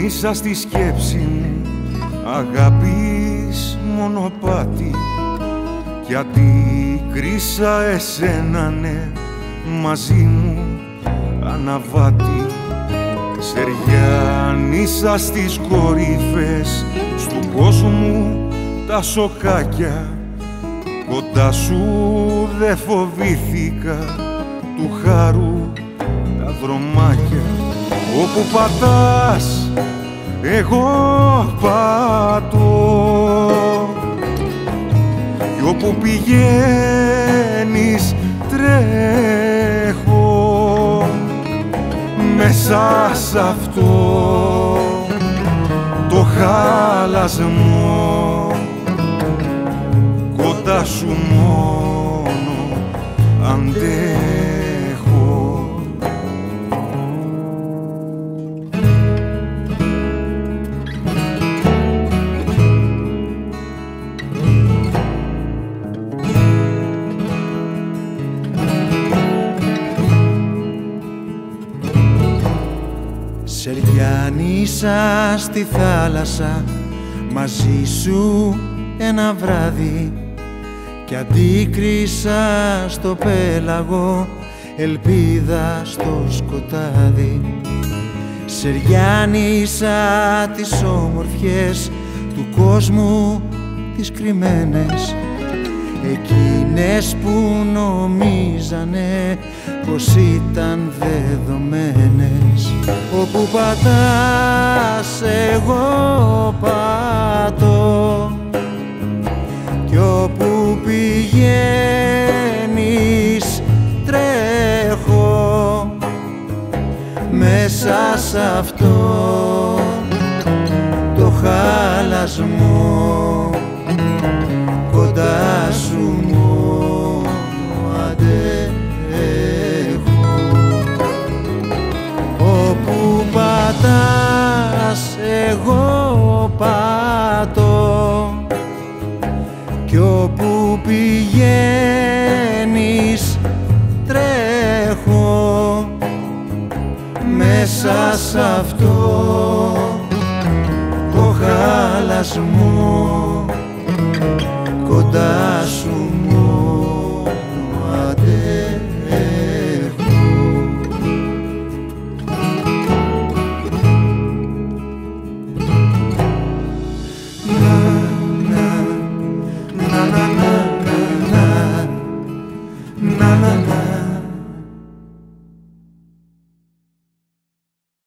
Γύρισα στη σκέψη μου αγάπης μονοπάτι κι αντίκρισα εσένα, ναι, μαζί μου αναβάτη. Ξεριάνισα στις κορύφες στου κόσμου τα σοκάκια, κοντά σου δε φοβήθηκα του χάρου τα δρομάκια. Όπου πατάς εγώ πατώ κι όπου πηγαίνεις τρέχω μέσα σ' αυτό το χαλασμό, κοντά σου μόνο αντέχω. Ξεριάνισα στη θάλασσα μαζί σου ένα βράδυ κι αντίκρισα στο πέλαγο ελπίδα στο σκοτάδι. Ξεριάνισα τις όμορφιες του κόσμου τις κρυμμένες, εκείνες που νομίζανε πως ήταν δεδομένες. Όπου πατάς εγώ πατώ κι όπου πηγαίνεις τρέχω μέσα σ' αυτό το χαλασμό, κοντά σου μόνο αντέχω. Όπου πατάς εγώ πατώ κι όπου πηγαίνεις τρέχω μέσα σ' αυτό το χαλασμό, κοντά σου μόνο αντέχω. Να, να, να, να, να, να, να, να, να.